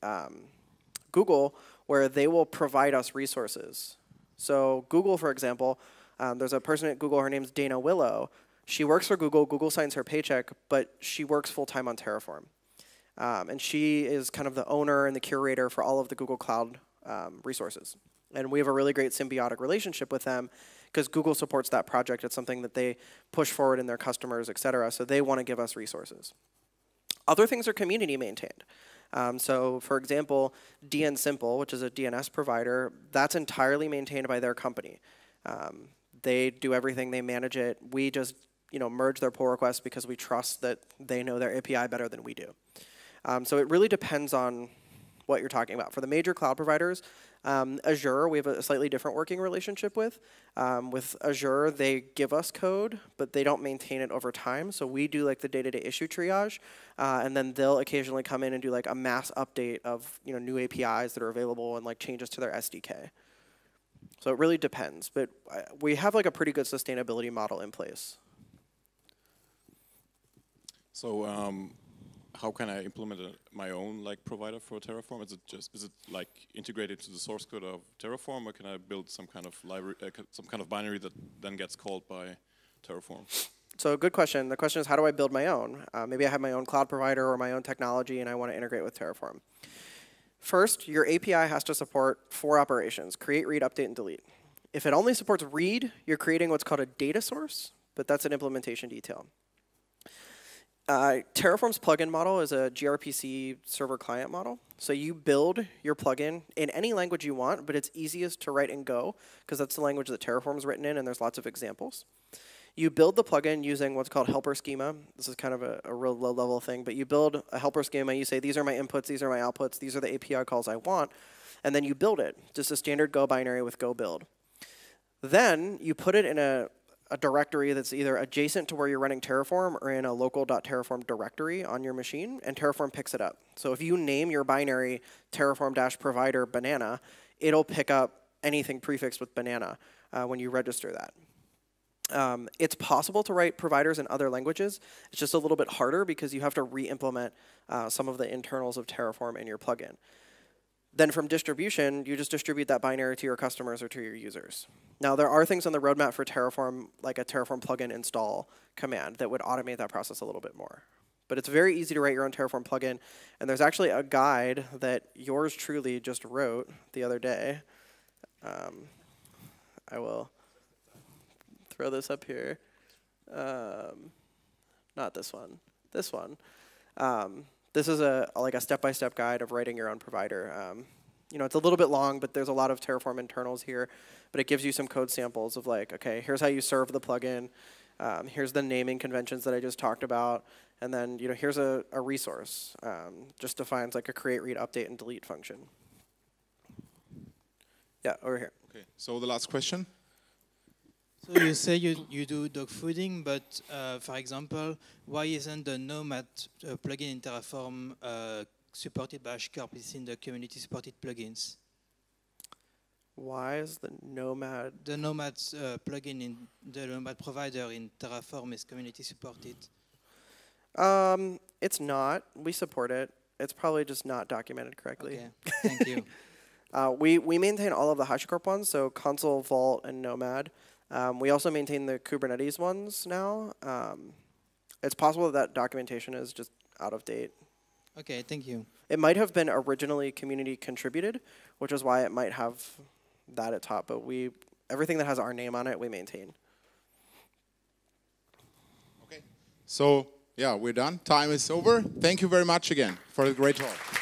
Google where they will provide us resources. So Google, for example, there's a person at Google, her name's Dana Willow. She works for Google, Google signs her paycheck, but she works full-time on Terraform. And she is kind of the owner and the curator for all of the Google Cloud resources. And we have a really great symbiotic relationship with them because Google supports that project. It's something that they push forward in their customers, et cetera, so they want to give us resources. Other things are community maintained. So for example, DNSimple, which is a DNS provider, that's entirely maintained by their company. They do everything, they manage it. We just merge their pull requests because we trust that they know their API better than we do. So it really depends on what you're talking about. For the major cloud providers, Azure, we have a slightly different working relationship with. With Azure, they give us code, but they don't maintain it over time. So we do like the day-to-day issue triage, and then they'll occasionally come in and do like a mass update of new APIs that are available and like changes to their SDK. So it really depends, but we have like a pretty good sustainability model in place. So. How can I implement my own provider for Terraform? Is it like integrated to the source code of Terraform, or can I build some kind of library, some kind of binary that then gets called by Terraform? So good question. The question is, how do I build my own? Maybe I have my own cloud provider or my own technology, and I want to integrate with Terraform. First, your API has to support 4 operations: create, read, update, and delete. If it only supports read, you're creating what's called a data source, but that's an implementation detail. Terraform's plugin model is a gRPC server client model. So you build your plugin in any language you want, but it's easiest to write in Go, because that's the language that Terraform's written in, and there's lots of examples. You build the plugin using what's called helper schema. This is kind of a real low-level thing, but you build a helper schema. You say, these are my inputs, these are my outputs, these are the API calls I want, and then you build it. Just a standard Go binary with Go build. Then you put it in a directory that's either adjacent to where you're running Terraform or in a local.terraform directory on your machine, and Terraform picks it up. So if you name your binary terraform-provider banana, it'll pick up anything prefixed with banana when you register that. It's possible to write providers in other languages. It's just a little bit harder because you have to re-implement some of the internals of Terraform in your plugin. Then from distribution, you just distribute that binary to your customers or to your users. Now, there are things on the roadmap for Terraform, like a Terraform plugin install command that would automate that process a little bit more. But it's very easy to write your own Terraform plugin. And there's actually a guide that yours truly just wrote the other day. I will throw this up here. Not this one. This one. This is like a step-by-step guide of writing your own provider. It's a little bit long, but there's a lot of Terraform internals here. But it gives you some code samples of like, okay, here's how you serve the plugin. Here's the naming conventions that I just talked about. And then here's a resource. Just defines like a create, read, update, and delete function. Yeah, over here. Okay. So the last question. So you say you do dogfooding, but for example, why isn't the Nomad plugin in Terraform supported by HashiCorp? It's in the community-supported plugins. Why is the Nomad? The Nomad plugin in the Nomad provider in Terraform is community-supported. It's not. We support it. It's probably just not documented correctly. Okay. Thank you. We maintain all of the HashiCorp ones, so Consul, Vault, and Nomad. We also maintain the Kubernetes ones now. It's possible that documentation is just out of date. OK, thank you. It might have been originally community contributed, which is why it might have that at top. But we, everything that has our name on it, we maintain. OK. So yeah, we're done. Time is over. Thank you very much again for the great talk.